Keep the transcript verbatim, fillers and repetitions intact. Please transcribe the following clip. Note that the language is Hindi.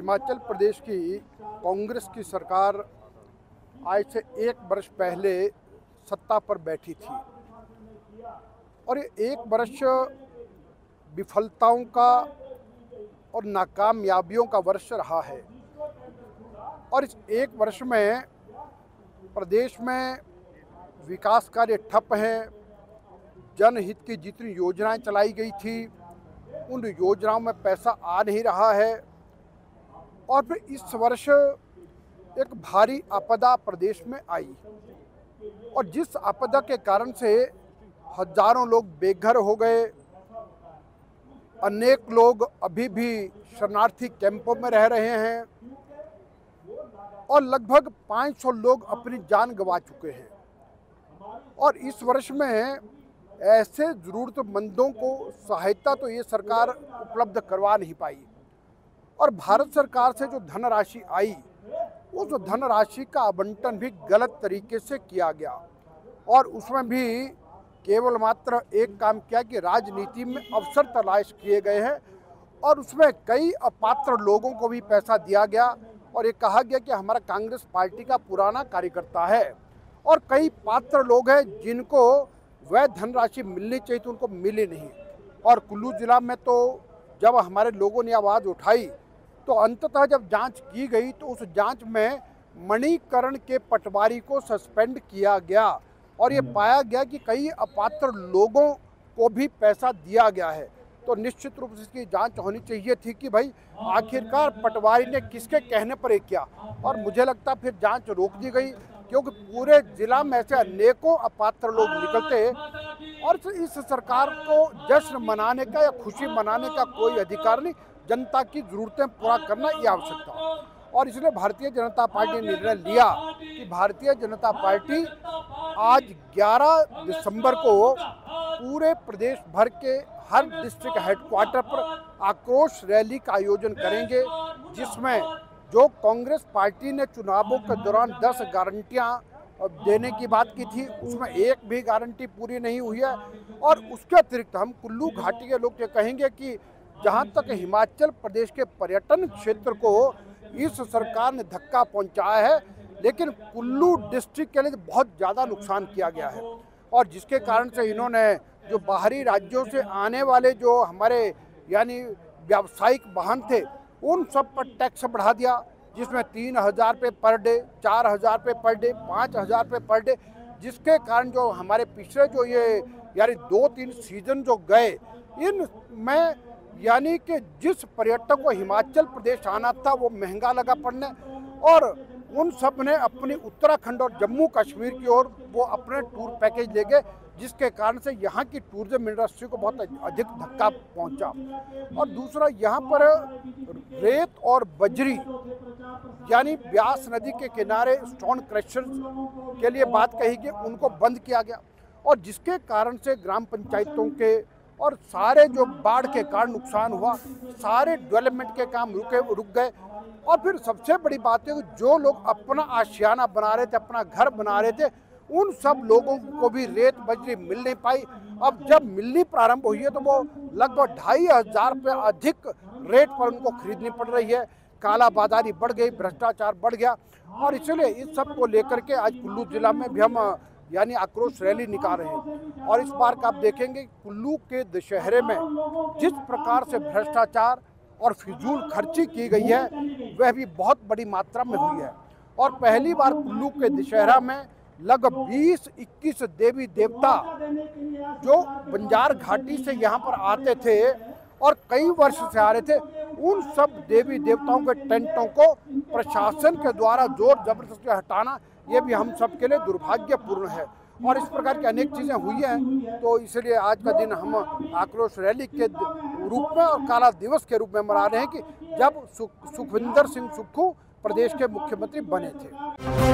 हिमाचल प्रदेश की कांग्रेस की सरकार आज से एक वर्ष पहले सत्ता पर बैठी थी और ये एक वर्ष विफलताओं का और नाकामयाबियों का वर्ष रहा है। और इस एक वर्ष में प्रदेश में विकास कार्य ठप हैं। जनहित की जितनी योजनाएं चलाई गई थी उन योजनाओं में पैसा आ नहीं रहा है। और फिर इस वर्ष एक भारी आपदा प्रदेश में आई और जिस आपदा के कारण से हजारों लोग बेघर हो गए, अनेक लोग अभी भी शरणार्थी कैंपों में रह रहे हैं और लगभग पाँच सौ लोग अपनी जान गंवा चुके हैं। और इस वर्ष में ऐसे ज़रूरतमंदों को सहायता तो ये सरकार उपलब्ध करवा नहीं पाई और भारत सरकार से जो धनराशि आई उस धनराशि का आवंटन भी गलत तरीके से किया गया। और उसमें भी केवल मात्र एक काम किया कि राजनीति में अवसर तलाश किए गए हैं और उसमें कई अपात्र लोगों को भी पैसा दिया गया और ये कहा गया कि हमारा कांग्रेस पार्टी का पुराना कार्यकर्ता है। और कई पात्र लोग हैं जिनको वह धनराशि मिलनी चाहिए तो उनको मिली नहीं। और कुल्लू जिला में तो जब हमारे लोगों ने आवाज़ उठाई तो अंततः जब जांच की गई तो उस जांच में मणिकरण के पटवारी को सस्पेंड किया गया और ये पाया गया कि कई अपात्र लोगों को भी पैसा दिया गया है। तो निश्चित रूप से इसकी जांच होनी चाहिए थी कि भाई आखिरकार पटवारी ने किसके कहने पर एक किया। और मुझे लगता फिर जांच रोक दी गई क्योंकि पूरे जिला में से अनेकों अपात्र लोग निकलते और इस सरकार को जश्न मनाने का या खुशी मनाने का कोई अधिकार नहीं। जनता की ज़रूरतें पूरा करना ये आवश्यकता और इसलिए भारतीय जनता पार्टी ने निर्णय लिया कि भारतीय जनता पार्टी आज ग्यारह दिसंबर को पूरे प्रदेश भर के हर डिस्ट्रिक्ट हेडक्वार्टर पर आक्रोश रैली का आयोजन करेंगे जिसमें जो कांग्रेस पार्टी ने चुनावों के दौरान दस गारंटियां देने की बात की थी उसमें एक भी गारंटी पूरी नहीं हुई है। और उसके अतिरिक्त हम कुल्लू घाटी के लोग ये कहेंगे कि जहां तक हिमाचल प्रदेश के पर्यटन क्षेत्र को इस सरकार ने धक्का पहुंचाया है लेकिन कुल्लू डिस्ट्रिक्ट के लिए बहुत ज़्यादा नुकसान किया गया है। और जिसके कारण से इन्होंने जो बाहरी राज्यों से आने वाले जो हमारे यानी व्यावसायिक वाहन थे उन सब पर टैक्स बढ़ा दिया जिसमें तीन हज़ार रुपये पर डे, चार हज़ार रुपये पर डे, पाँच हज़ार रुपये पर डे, जिसके कारण जो हमारे पिछले जो ये यानी दो तीन सीजन जो गए इन में यानी कि जिस पर्यटक को हिमाचल प्रदेश आना था वो महंगा लगा पड़ने और उन सब ने अपनी उत्तराखंड और जम्मू कश्मीर की ओर वो अपने टूर पैकेज ले गए जिसके कारण से यहाँ की टूरिज्म इंडस्ट्री को बहुत अधिक धक्का पहुँचा। और दूसरा यहाँ पर रेत और बजरी यानी ब्यास नदी के किनारे स्टोन क्रशर्स के लिए बात कही गई उनको बंद किया गया और जिसके कारण से ग्राम पंचायतों के और सारे जो बाढ़ के कारण नुकसान हुआ सारे डेवलपमेंट के काम रुके रुक गए। और फिर सबसे बड़ी बात है कि जो लोग अपना आशियाना बना रहे थे, अपना घर बना रहे थे, उन सब लोगों को भी रेत बजरी मिल नहीं पाई। अब जब मिलनी प्रारंभ हुई है तो वो लगभग ढाई हज़ार रुपये अधिक रेट पर उनको खरीदनी पड़ रही है। कालाबाजारी बढ़ गई, भ्रष्टाचार बढ़ गया और इसलिए इस सब को लेकर के आज कुल्लू ज़िला में भी हम यानी आक्रोश रैली निकाल रहे हैं। और इस बार का आप देखेंगे कुल्लू के दशहरे में जिस प्रकार से भ्रष्टाचार और फिजूल खर्ची की गई है वह भी बहुत बड़ी मात्रा में हुई है। और पहली बार कुल्लू के दशहरा में लगभग बीस इक्कीस देवी देवता जो बंजार घाटी से यहाँ पर आते थे और कई वर्ष से आ रहे थे उन सब देवी देवताओं के टेंटों को प्रशासन के द्वारा जोर जबरदस्ती हटाना ये भी हम सब के लिए दुर्भाग्यपूर्ण है। और इस प्रकार की अनेक चीज़ें हुई हैं तो इसलिए आज का दिन हम आक्रोश रैली के रूप में और काला दिवस के रूप में मना रहे हैं कि जब सुखविंदर सिंह सुक्खू प्रदेश के मुख्यमंत्री बने थे।